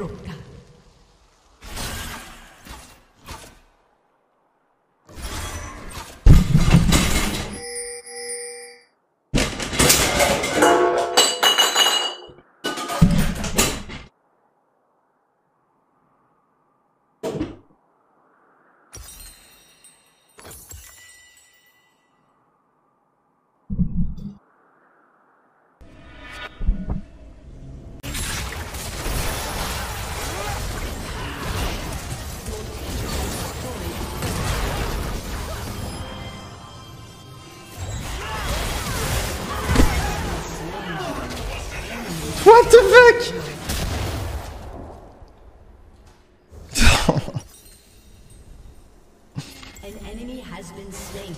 Rotta. What the fuck? An enemy has been slain.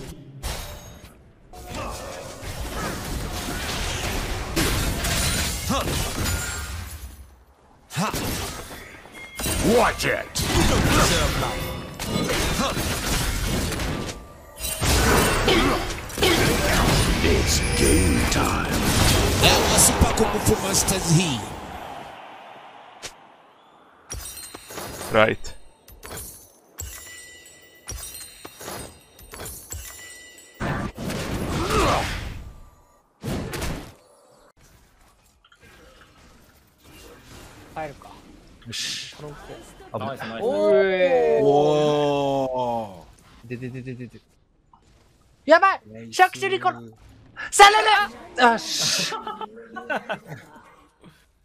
Watch it. It's game time. Right.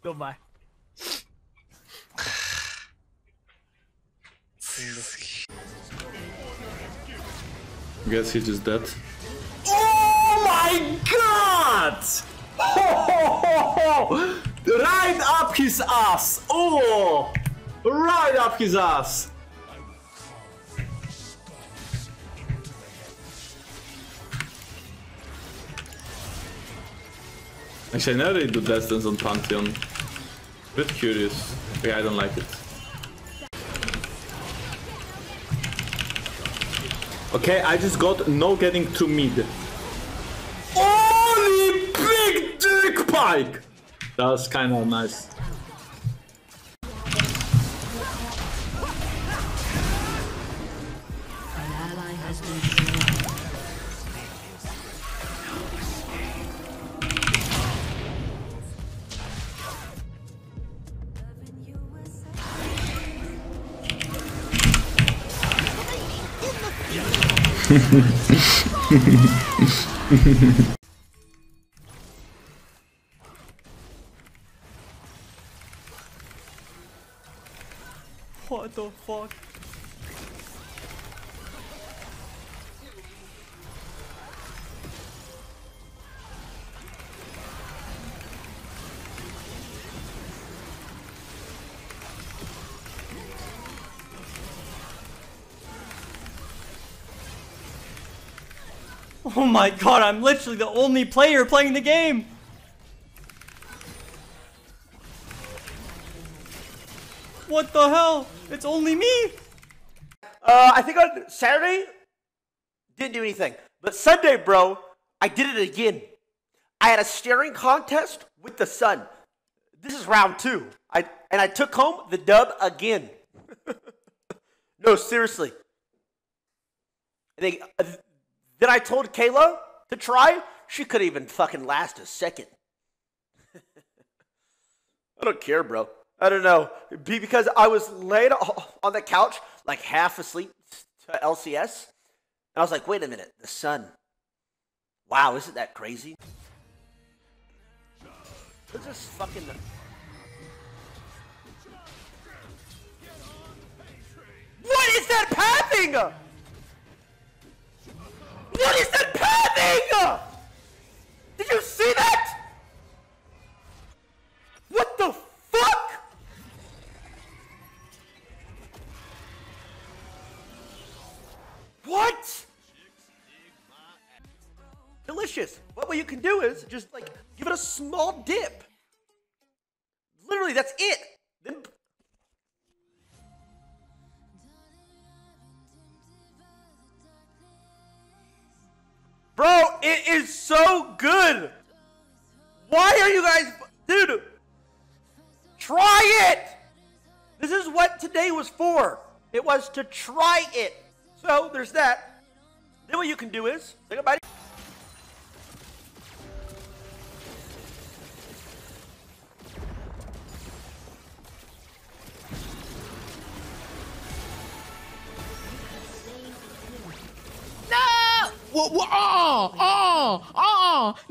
Goodbye. Guess he just dead. Oh my god! Ho, ho, ho, ho. Right up his ass! Oh! Right up his ass! Actually, I never really do death dance on Pantheon. A bit curious. Yeah, I don't like it. Okay, I just got no getting to mid. Holy big dick Pyke! That was kind of nice. What the fuck? Oh my god, I'm literally the only player playing the game! What the hell? It's only me! I think on Saturday, didn't do anything. But Sunday, bro, I did it again. I had a staring contest with the sun. This is round 2. I took home the dub again. No, seriously. Then I told Kayla to try. She couldn't even fucking last a second. I don't care, bro. I don't know. Because I was laid on the couch, like half asleep to LCS. And I was like, wait a minute, the sun. Wow, isn't that crazy? This is fucking... What is that happening? What is that pathing? Did you see that? What the fuck? What? Delicious. What you can do is just like give it a small dip. Literally, that's it. Then. Bro, it is so good! Why are you guys... Dude! Try it! This is what today was for. It was to try it. So there's that. Then what you can do is say goodbye to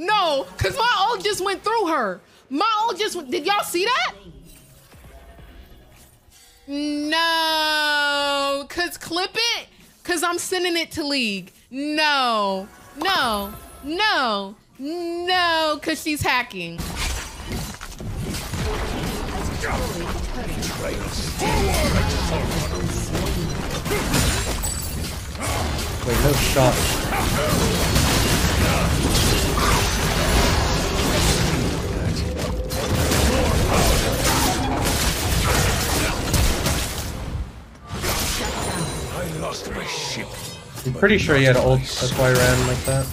no, because my ult just went through her. My ult just went, did y'all see that? No, because clip it, because I'm sending it to League. No, no, no, no, because she's hacking. Wait, no shot. I lost my ship. I'm pretty sure he had ult, that's why I ran like that.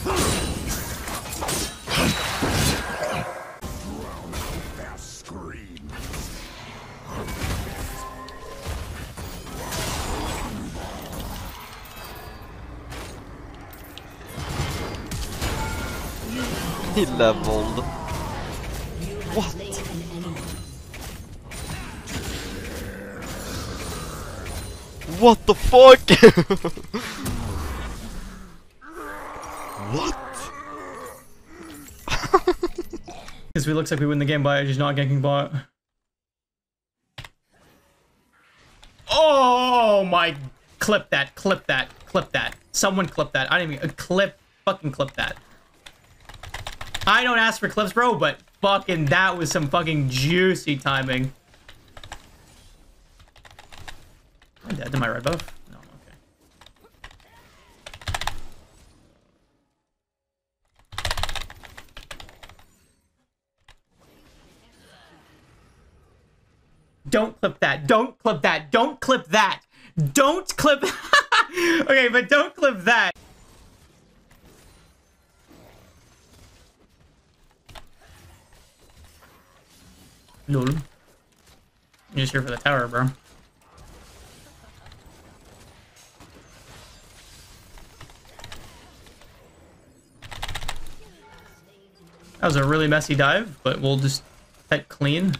He leveled. What? What the fuck? What? Because we looks like we win the game by just not ganking bot. Oh my! Clip that! Clip that! Clip that! Someone clip that! I didn't even clip. Fucking clip that! I don't ask for clips, bro, but fucking that was some fucking juicy timing. I'm dead. Did my red buff? No, okay. Don't clip that. Don't clip that. Don't clip that. Don't clip. Okay, but don't clip that. Lol. You're just here for the tower, bro. That was a really messy dive, but we'll just pet clean.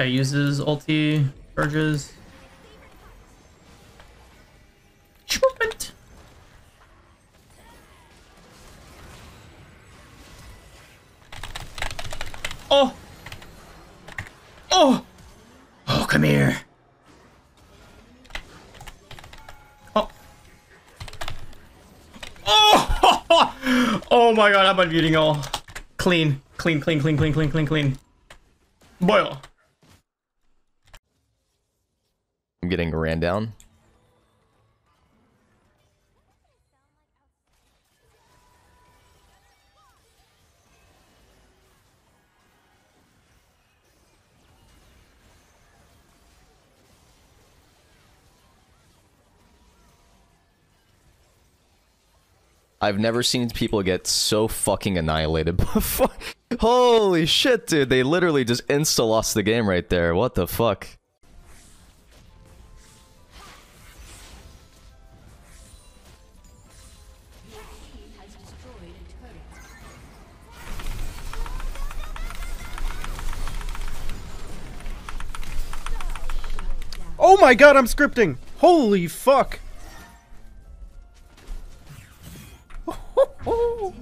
Okay, uses ulti, charges. Oh! Oh! Oh, come here! Oh! Oh! Oh my god, I'm unmuting all. Clean. Clean, clean, clean, clean, clean, clean, clean. Boil! I'm getting ran down. I've never seen people get so fucking annihilated before. Holy shit, dude. They literally just insta-lost the game right there. What the fuck? Oh my god, I'm scripting! Holy fuck! Oh.